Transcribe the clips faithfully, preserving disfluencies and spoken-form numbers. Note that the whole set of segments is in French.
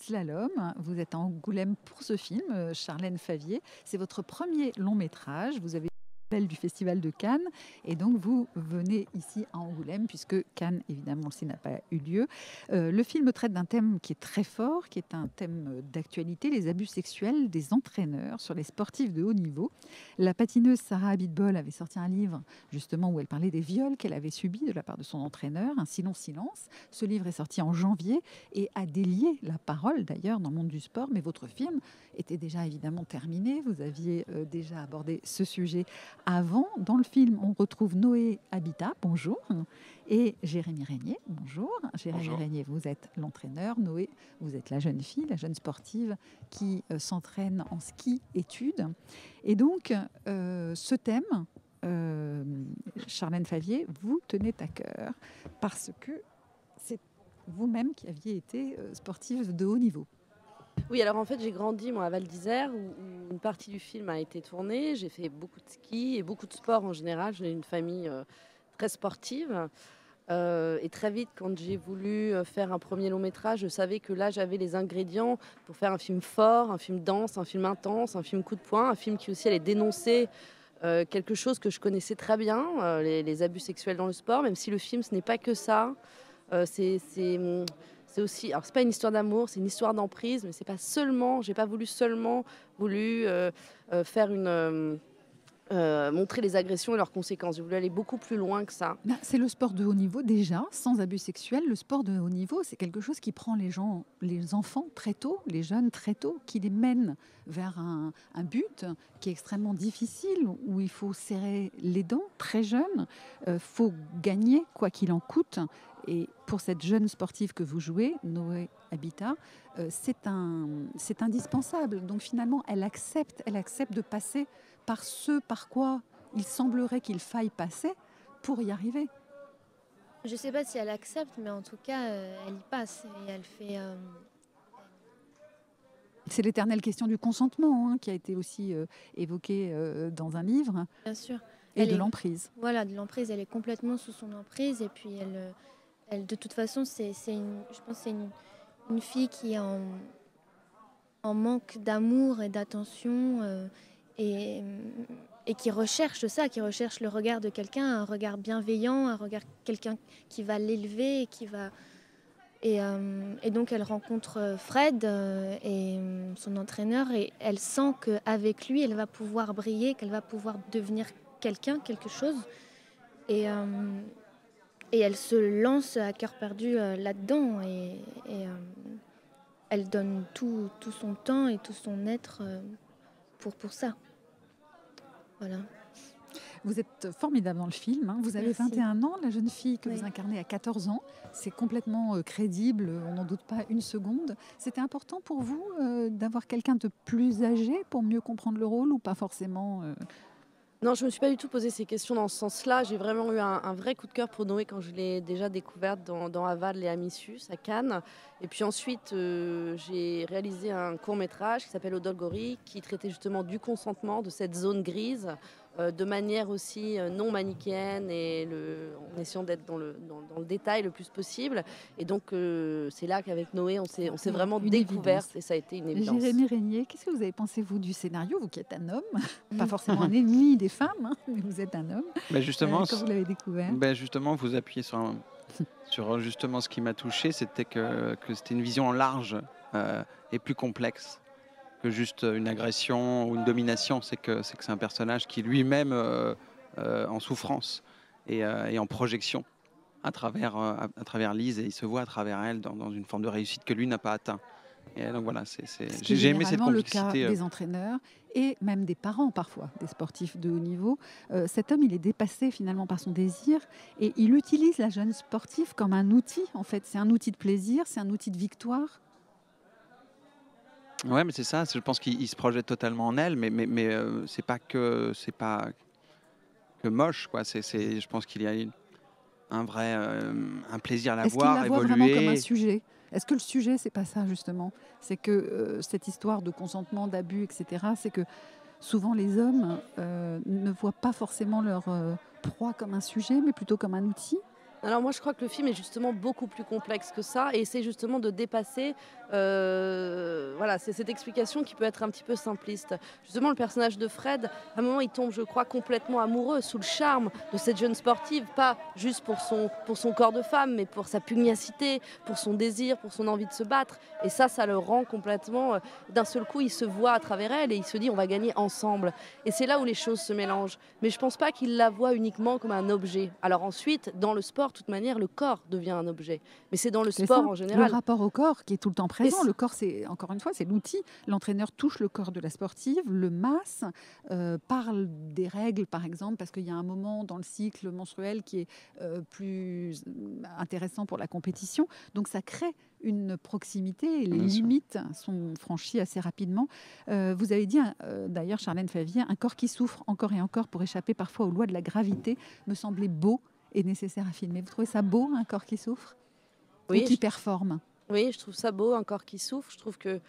Slalom, vous êtes à Angoulême pour ce film, Charlène Favier. C'est votre premier long métrage, vous avez l'appel du Festival de Cannes et donc vous venez ici à Angoulême puisque Cannes, évidemment, on le sait, n'a pas eu lieu. Euh, le film traite d'un thème qui est très fort, qui est un thème d'actualité, les abus sexuels des entraîneurs sur les sportifs de haut niveau. La patineuse Sarah Abitbol avait sorti un livre justement où elle parlait des viols qu'elle avait subis de la part de son entraîneur, Un si long silence. Ce livre est sorti en janvier et a délié la parole d'ailleurs dans le monde du sport, mais votre film était déjà évidemment terminé, vous aviez euh, déjà abordé ce sujet. Avant, dans le film, on retrouve Noée Abita, bonjour, et Jérémie Renier, bonjour. Jérémie bonjour. Renier, vous êtes l'entraîneur, Noé, vous êtes la jeune fille, la jeune sportive qui euh, s'entraîne en ski-études. Et donc, euh, ce thème, euh, Charlène Favier, vous tenez à cœur, parce que c'est vous-même qui aviez été euh, sportive de haut niveau. Oui, alors en fait, j'ai grandi moi, à Val d'Isère, où une partie du film a été tournée. J'ai fait beaucoup de ski et beaucoup de sport en général. J'ai une famille euh, très sportive. Euh, et très vite, quand j'ai voulu faire un premier long métrage, je savais que là, j'avais les ingrédients pour faire un film fort, un film dense, un film intense, un film coup de poing, un film qui aussi allait dénoncer euh, quelque chose que je connaissais très bien, euh, les, les abus sexuels dans le sport, même si le film, ce n'est pas que ça. Euh, c'est... c'est C'est aussi, alors c'est pas une histoire d'amour, c'est une histoire d'emprise, mais c'est pas seulement, j'ai pas voulu seulement voulu euh, euh, faire une euh, euh, montrer les agressions et leurs conséquences. J'ai voulu aller beaucoup plus loin que ça. Ben, c'est le sport de haut niveau déjà, sans abus sexuels. Le sport de haut niveau, c'est quelque chose qui prend les gens, les enfants très tôt, les jeunes très tôt, qui les mène vers un, un but qui est extrêmement difficile, où il faut serrer les dents très jeune, euh, faut gagner quoi qu'il en coûte. Et pour cette jeune sportive que vous jouez, Noé Abita, euh, c'est un, c'est indispensable. Donc finalement, elle accepte, elle accepte de passer par ce par quoi il semblerait qu'il faille passer pour y arriver. Je ne sais pas si elle accepte, mais en tout cas, euh, elle y passe et elle fait... Euh... C'est l'éternelle question du consentement hein, qui a été aussi euh, évoquée euh, dans un livre. Bien sûr. Et elle de est... l'emprise. Voilà, de l'emprise. Elle est complètement sous son emprise et puis elle... Euh... Elle, de toute façon, c'est, c'est une, je pense que c'est une, une fille qui est en, en manque d'amour et d'attention euh, et, et qui recherche ça, qui recherche le regard de quelqu'un, un regard bienveillant, un regard quelqu'un qui va l'élever et qui va... Et, euh, et donc elle rencontre Fred euh, et euh, son entraîneur et elle sent qu'avec lui, elle va pouvoir briller, qu'elle va pouvoir devenir quelqu'un, quelque chose. Et... Euh, Et elle se lance à cœur perdu euh, là-dedans et, et euh, elle donne tout, tout son temps et tout son être euh, pour, pour ça. Voilà. Vous êtes formidable dans le film, hein. Vous avez Merci. vingt et un ans, la jeune fille que oui. vous incarnez a quatorze ans. C'est complètement euh, crédible, on n'en doute pas une seconde. C'était important pour vous euh, d'avoir quelqu'un de plus âgé pour mieux comprendre le rôle ou pas forcément euh... Non, je ne me suis pas du tout posé ces questions dans ce sens-là. J'ai vraiment eu un, un vrai coup de cœur pour Noé quand je l'ai déjà découverte dans, dans Aval et Amissus, à Cannes. Et puis ensuite, euh, j'ai réalisé un court-métrage qui s'appelle Odolgori, qui traitait justement du consentement, de cette zone grise, euh, de manière aussi non manichéenne et le, en essayant d'être dans le, dans, dans le détail le plus possible. Et donc, euh, c'est là qu'avec Noé, on s'est vraiment découverte et ça a été une évidence. Jérémie Renier, qu'est-ce que vous avez pensé, vous, du scénario, vous qui êtes un homme, pas forcément un ennemi des femmes, hein, mais vous êtes un homme. Ben justement, euh, quand vous l'avez découvert. Ben justement, vous appuyez sur, un, sur justement ce qui m'a touché, c'était que, que c'était une vision en large euh, et plus complexe que juste une agression ou une domination. C'est que c'est que c'est un personnage qui lui-même euh, euh, en souffrance et, euh, et en projection à travers euh, à travers Lise et il se voit à travers elle dans, dans une forme de réussite que lui n'a pas atteint. Et donc voilà, j'ai aimé cette complexité. C'est le cas des entraîneurs et même des parents parfois, des sportifs de haut niveau. Euh, cet homme, il est dépassé finalement par son désir et il utilise la jeune sportive comme un outil en fait. C'est un outil de plaisir, c'est un outil de victoire. Ouais, mais c'est ça. Je pense qu'il se projette totalement en elle, mais mais, mais euh, c'est pas que c'est pas que moche quoi. C'est je pense qu'il y a une, un vrai euh, un plaisir à la voir évoluer. Est-ce qu'il la voit vraiment comme un sujet ? Est-ce que le sujet, c'est pas ça, justement? C'est que euh, cette histoire de consentement, d'abus, et cetera, c'est que souvent les hommes euh, ne voient pas forcément leur euh, proie comme un sujet, mais plutôt comme un outil. Alors moi je crois que le film est justement beaucoup plus complexe que ça et essaie justement de dépasser euh, voilà, c'est cette explication qui peut être un petit peu simpliste. Justement le personnage de Fred, à un moment il tombe je crois complètement amoureux sous le charme de cette jeune sportive, pas juste pour son, pour son corps de femme mais pour sa pugnacité, pour son désir, pour son envie de se battre et ça, ça le rend complètement, euh, d'un seul coup il se voit à travers elle et il se dit on va gagner ensemble et c'est là où les choses se mélangent mais je pense pas qu'il la voit uniquement comme un objet. Alors ensuite dans le sport de toute manière, le corps devient un objet. Mais c'est dans le sport ça, en général. Le rapport au corps qui est tout le temps présent. Le corps, c'est encore une fois, c'est l'outil. L'entraîneur touche le corps de la sportive, le masse, euh, parle des règles, par exemple, parce qu'il y a un moment dans le cycle menstruel qui est euh, plus intéressant pour la compétition. Donc ça crée une proximité et les limites sont franchies assez rapidement. Euh, vous avez dit, euh, d'ailleurs, Charlène Favier, un corps qui souffre encore et encore pour échapper parfois aux lois de la gravité me semblait beau est nécessaire à filmer. Vous trouvez ça beau, un corps qui souffre ? Oui, ou qui je... performe ? Oui, je trouve ça beau, un corps qui souffre. Je trouve que,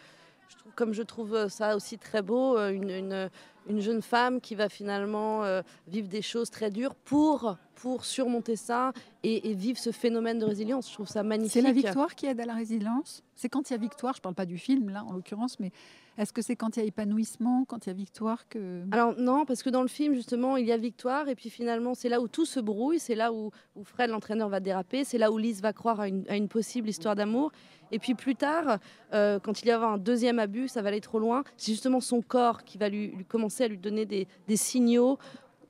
je trouve, comme je trouve ça aussi très beau, une, une, une jeune femme qui va finalement euh, vivre des choses très dures pour, pour surmonter ça et, et vivre ce phénomène de résilience. Je trouve ça magnifique. C'est la victoire qui aide à la résilience ? C'est quand il y a victoire, je ne parle pas du film, là, en l'occurrence, mais... Est-ce que c'est quand il y a épanouissement, quand il y a victoire que... Alors non, parce que dans le film, justement, il y a victoire. Et puis finalement, c'est là où tout se brouille. C'est là où, où Fred, l'entraîneur, va déraper. C'est là où Lise va croire à une, à une possible histoire d'amour. Et puis plus tard, euh, quand il y a un deuxième abus, ça va aller trop loin. C'est justement son corps qui va lui, lui commencer à lui donner des, des signaux.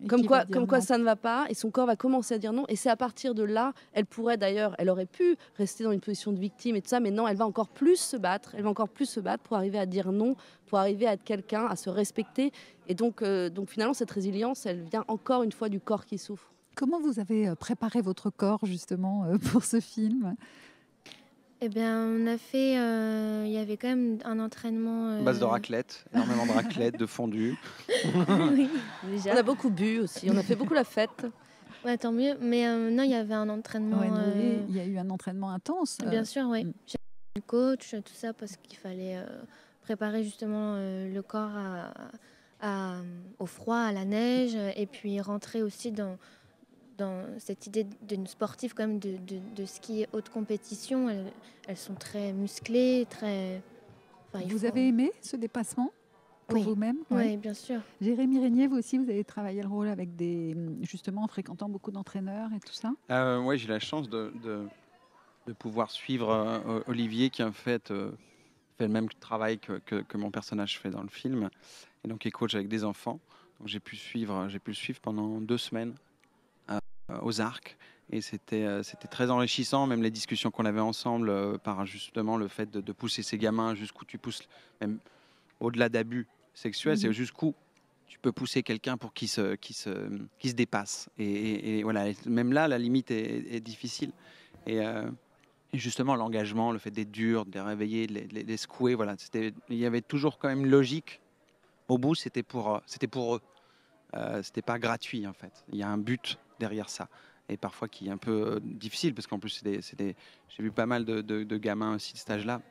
Et comme quoi, comme quoi ça ne va pas, et son corps va commencer à dire non, et c'est à partir de là, elle pourrait d'ailleurs, elle aurait pu rester dans une position de victime et tout ça, mais non, elle va encore plus se battre, elle va encore plus se battre pour arriver à dire non, pour arriver à être quelqu'un, à se respecter, et donc, euh, donc finalement cette résilience, elle vient encore une fois du corps qui souffre. Comment vous avez préparé votre corps justement euh, pour ce film ? Eh bien, on a fait... Euh, il y avait quand même un entraînement... Euh... Base de raclette, énormément de raclette, de fondue. Oui, déjà. On a beaucoup bu aussi, on a fait beaucoup la fête. Ouais, tant mieux, mais euh, non, il y avait un entraînement... Ouais, non, euh... il y a eu un entraînement intense. Bien euh... sûr, oui. J'avais un coach, tout ça, parce qu'il fallait euh, préparer justement euh, le corps à, à, au froid, à la neige, et puis rentrer aussi dans... dans cette idée d'une sportive quand même de, de, de ski haute compétition, elles, elles sont très musclées, très... Enfin, vous faut... avez aimé ce dépassement pour oui. vous-même oui. oui, bien sûr. Jérémie Renier, vous aussi, vous avez travaillé le rôle avec des... justement en fréquentant beaucoup d'entraîneurs et tout ça. euh, Oui, j'ai la chance de, de, de pouvoir suivre euh, Olivier qui en fait, euh, fait le même travail que, que, que mon personnage fait dans le film, et donc il coach avec des enfants. J'ai pu, j'ai pu le suivre pendant deux semaines aux arcs, et c'était euh, c'était très enrichissant, même les discussions qu'on avait ensemble euh, par justement le fait de, de pousser ces gamins jusqu'où tu pousses, même au-delà d'abus sexuels, mmh. c'est jusqu'où tu peux pousser quelqu'un pour qu'il se, qu'il se, qu'il se dépasse, et, et, et voilà, et même là la limite est, est difficile, et, euh, et justement l'engagement, le fait d'être dur, de les réveiller, de les, de les secouer, voilà, c'était, il y avait toujours quand même une logique au bout, c'était pour, c'était pour eux, euh, c'était pas gratuit en fait, il y a un but derrière ça, et parfois qui est un peu euh, difficile, parce qu'en plus des, des... j'ai vu pas mal de, de, de gamins aussi de stage là,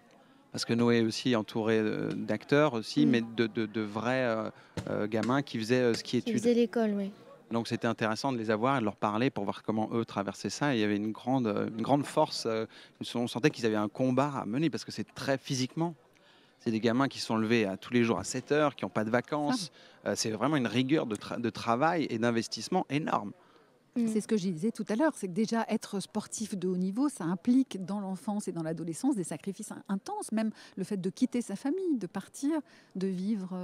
parce que Noé aussi entourée euh, d'acteurs aussi, mmh. mais de, de, de vrais euh, euh, gamins qui faisaient euh, ski études. Qui faisaient l'école, oui. Donc c'était intéressant de les avoir et de leur parler pour voir comment eux traversaient ça, et il y avait une grande, une grande force, euh, on sentait qu'ils avaient un combat à mener, parce que c'est très physiquement. C'est des gamins qui sont levés à, tous les jours à sept heures, qui n'ont pas de vacances, ah. euh, c'est vraiment une rigueur de, tra de travail et d'investissement énorme. C'est ce que je disais tout à l'heure, c'est que déjà être sportif de haut niveau, ça implique dans l'enfance et dans l'adolescence des sacrifices intenses, même le fait de quitter sa famille, de partir, de vivre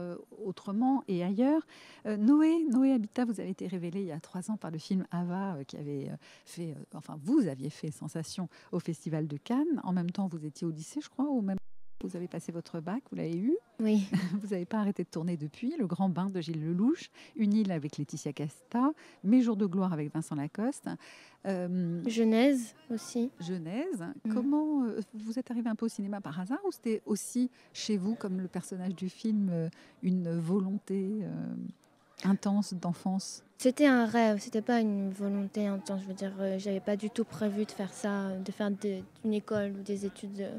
autrement et ailleurs. Euh, Noé, Noé Abita, vous avez été révélée il y a trois ans par le film Ava, euh, qui avait fait, euh, enfin vous aviez fait sensation au Festival de Cannes. En même temps, vous étiez au lycée, je crois, ou même vous avez passé votre bac, vous l'avez eu. Oui. Vous n'avez pas arrêté de tourner depuis. Le Grand Bain de Gilles Lelouche, Une île avec Laetitia Casta, Mes jours de gloire avec Vincent Lacoste. Euh, Genèse aussi. Genèse. Mmh. Comment euh, vous êtes arrivé un peu au cinéma par hasard, ou c'était aussi chez vous, comme le personnage du film, euh, une volonté euh, intense d'enfance? C'était un rêve, c'était pas une volonté intense. Je veux dire, euh, j'avais pas du tout prévu de faire ça, de faire de, une école ou des études euh,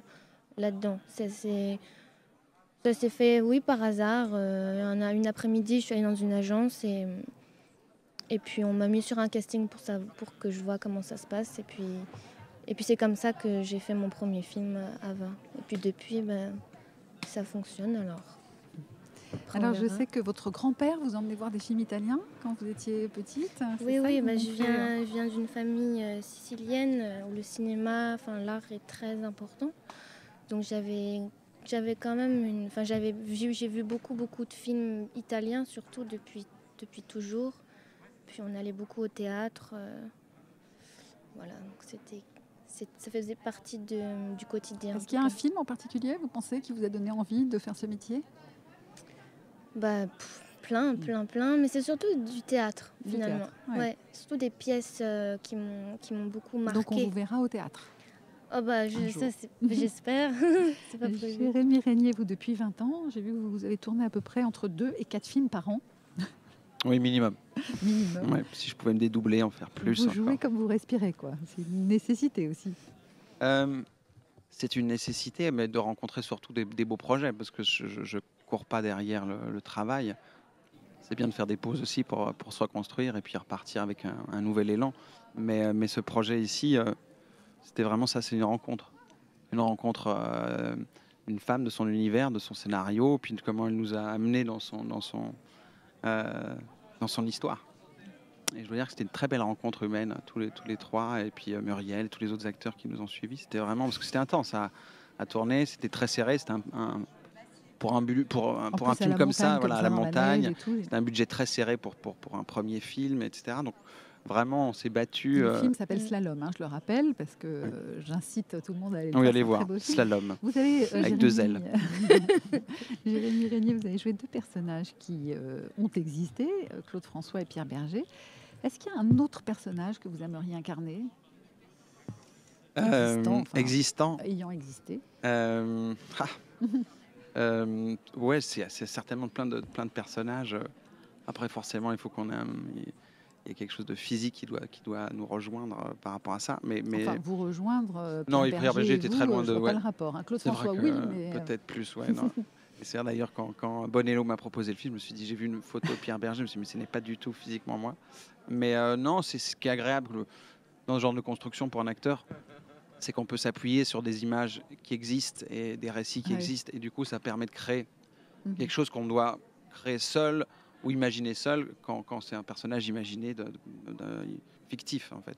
là-dedans. Ça c'est... Ça s'est fait, oui, par hasard. Euh, un, une après-midi, je suis allée dans une agence et Et puis on m'a mis sur un casting pour, ça, pour que je vois comment ça se passe. Et puis, et puis c'est comme ça que j'ai fait mon premier film, Ava. Et puis depuis, ben, ça fonctionne alors. Alors je sais que votre grand-père vous emmenait voir des films italiens quand vous étiez petite. Oui, oui, bah, je viens, je viens d'une famille euh, sicilienne où le cinéma, enfin l'art est très important. Donc j'avais, j'avais quand même une, enfin j'avais vu, j'ai vu beaucoup, beaucoup de films italiens, surtout depuis, depuis toujours. Puis on allait beaucoup au théâtre, euh, voilà, donc c'était, ça faisait partie de, du quotidien. Est-ce qu'il y a un film en particulier, vous pensez, qui vous a donné envie de faire ce métier? Bah, pff, plein, plein, plein, mais c'est surtout du théâtre, finalement. Du théâtre, ouais. Ouais, surtout des pièces euh, qui m'ont beaucoup marquée. Donc on vous verra au théâtre? Oh bah, je, ça, j'espère. Jérémie Renier, vous, depuis vingt ans, j'ai vu que vous avez tourné à peu près entre deux et quatre films par an. Oui, minimum. minimum. Ouais, si je pouvais me dédoubler, en faire plus. Vous jouez encore comme vous respirez, quoi. C'est une nécessité aussi. Euh, c'est une nécessité, mais de rencontrer surtout des, des beaux projets, parce que je... je, je court pas derrière le, le travail. C'est bien de faire des pauses aussi pour, pour se reconstruire et puis repartir avec un, un nouvel élan. Mais, mais ce projet ici, euh, c'était vraiment ça, c'est une rencontre. Une rencontre euh, une femme de son univers, de son scénario, puis de comment elle nous a amenés dans son, dans son, euh, dans son histoire. Et je veux dire que c'était une très belle rencontre humaine, tous les, tous les trois, et puis euh, Muriel, tous les autres acteurs qui nous ont suivis. C'était vraiment, parce que c'était intense à, à tourner, c'était très serré, c'était un, un Pour un, pour, pour un film comme montagne, ça, voilà, comme à la montagne, c'est un budget très serré pour, pour, pour un premier film, et cetera. Donc vraiment, on s'est battu. Le euh... film s'appelle Slalom, hein, je le rappelle, parce que oui. euh, j'incite tout le monde à aller le oui, allez voir. Slalom, vous avez, euh, avec Jérémie... deux ailes. Jérémie Renier, vous avez joué deux personnages qui euh, ont existé, Claude François et Pierre Berger. Est-ce qu'il y a un autre personnage que vous aimeriez incarner? euh, Existant. Enfin, existant. Ayant existé. Euh... Ah. Euh, ouais, c'est certainement plein de, plein de personnages. Après, forcément, il faut qu'on ait, il y a quelque chose de physique qui doit, qui doit nous rejoindre par rapport à ça. Mais, mais... Enfin, vous rejoindre. Pierre non, Pierre Berger était très loin de. Ouais. Pas le rapport. Hein. Claude François, oui, mais peut-être plus. Ouais. C'est vrai d'ailleurs quand, quand Bonnello m'a proposé le film, je me suis dit j'ai vu une photo de Pierre Berger, je me suis dit mais ce n'est pas du tout physiquement moi. Mais euh, non, c'est ce qui est agréable dans ce genre de construction pour un acteur. C'est qu'on peut s'appuyer sur des images qui existent et des récits qui ouais. existent. Et du coup, ça permet de créer mmh. quelque chose qu'on doit créer seul ou imaginer seul quand, quand c'est un personnage imaginé de, de, de, fictif, en fait.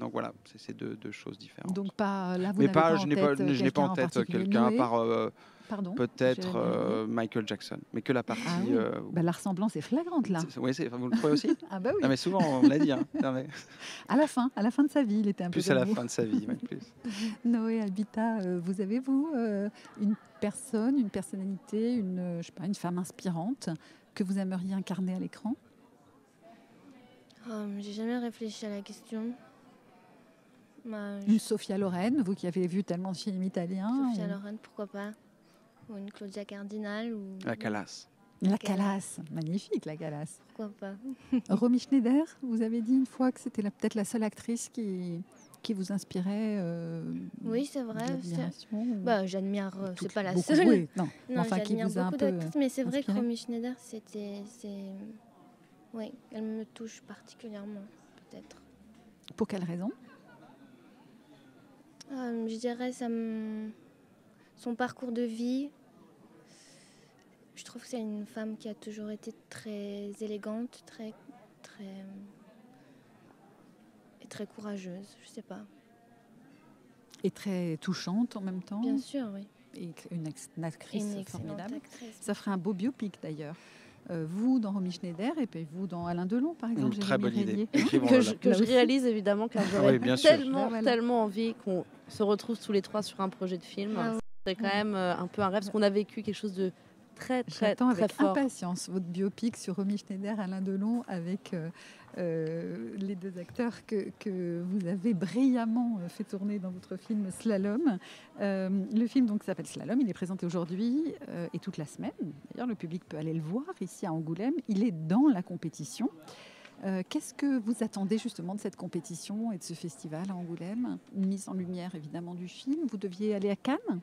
Donc voilà, c'est deux, deux choses différentes. Donc pas, là, vous n'avez pas, pas en tête quelqu'un. Je n'ai pas en tête quelqu'un, à part euh, peut-être euh, Michael Jackson. Mais que la partie... Ah oui. euh, bah, la ressemblance est flagrante, là. Oui, vous le trouvez aussi? Ah bah oui. Non, mais souvent, on l'a dit. Hein. Non, mais... à, la fin, à la fin de sa vie, il était un plus peu... Plus à la fin de sa vie, même plus. Noé Abita, euh, vous avez, vous, euh, une personne, une personnalité, une, euh, je sais pas, une femme inspirante que vous aimeriez incarner à l'écran? Um, J'ai jamais réfléchi à la question. Ma, je... Une Sophia Loren, vous qui avez vu tellement de films italiens. Sophia ou... Loren, pourquoi pas. Ou une Claudia Cardinal. Ou... La Callas. La, la Callas, magnifique la Callas. Pourquoi pas. Romy Schneider, vous avez dit une fois que c'était peut-être la seule actrice qui, qui vous inspirait. Euh, oui, c'est vrai. Bah, j'admire, c'est pas la beaucoup, seule. Oui, non, non enfin, qui vous a un peu. Mais c'est vrai que Romy Schneider, c'était. Oui, elle me touche particulièrement, peut-être. Pour quelle raison? euh, Je dirais ça me... son parcours de vie. Je trouve que c'est une femme qui a toujours été très élégante, très, très... et très courageuse, je sais pas. Et très touchante en même temps. Bien sûr, oui. Et une, une actrice une formidable. Actrice. Ça ferait un beau biopic d'ailleurs. Euh, vous dans Romy Schneider et puis vous dans Alain Delon par exemple. Une très bonne idée. que, je, que je réalise évidemment car j'aurais oui, tellement, voilà. tellement envie qu'on se retrouve tous les trois sur un projet de film. Ah, c'est quand ouais. même euh, un peu un rêve parce qu'on a vécu quelque chose de très très, très avec fort. Impatience votre biopic sur Romy Schneider, Alain Delon avec euh, euh, les deux acteurs que, que vous avez brillamment fait tourner dans votre film Slalom. Euh, le film donc s'appelle Slalom, il est présenté aujourd'hui euh, et toute la semaine. D'ailleurs le public peut aller le voir ici à Angoulême, il est dans la compétition. Euh, Qu'est-ce que vous attendez justement de cette compétition et de ce festival à Angoulême? Une mise en lumière évidemment du film, vous deviez aller à Cannes?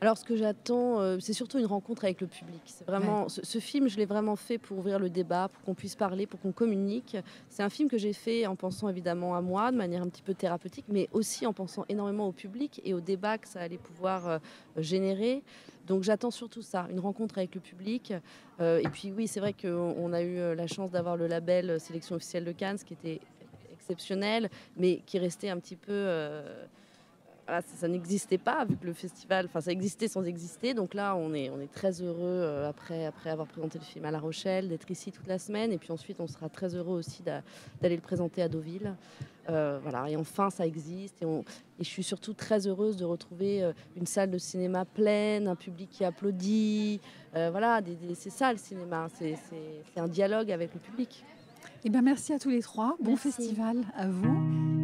Alors ce que j'attends, euh, c'est surtout une rencontre avec le public. C'est vraiment, ouais. ce, ce film, je l'ai vraiment fait pour ouvrir le débat, pour qu'on puisse parler, pour qu'on communique. C'est un film que j'ai fait en pensant évidemment à moi, de manière un petit peu thérapeutique, mais aussi en pensant énormément au public et au débat que ça allait pouvoir euh, générer. Donc j'attends surtout ça, une rencontre avec le public. Euh, et puis oui, c'est vrai qu'on a eu la chance d'avoir le label Sélection officielle de Cannes, ce qui était exceptionnel, mais qui restait un petit peu... Euh, Voilà, ça, ça n'existait pas, vu que le festival, enfin ça existait sans exister. Donc là, on est, on est très heureux, euh, après, après avoir présenté le film à La Rochelle, d'être ici toute la semaine. Et puis ensuite, on sera très heureux aussi d'aller le présenter à Deauville. Euh, voilà, et enfin, ça existe. Et, on, et je suis surtout très heureuse de retrouver euh, une salle de cinéma pleine, un public qui applaudit. Euh, voilà, c'est ça le cinéma, c'est un dialogue avec le public. Eh bien, merci à tous les trois. Bon merci. Festival à vous.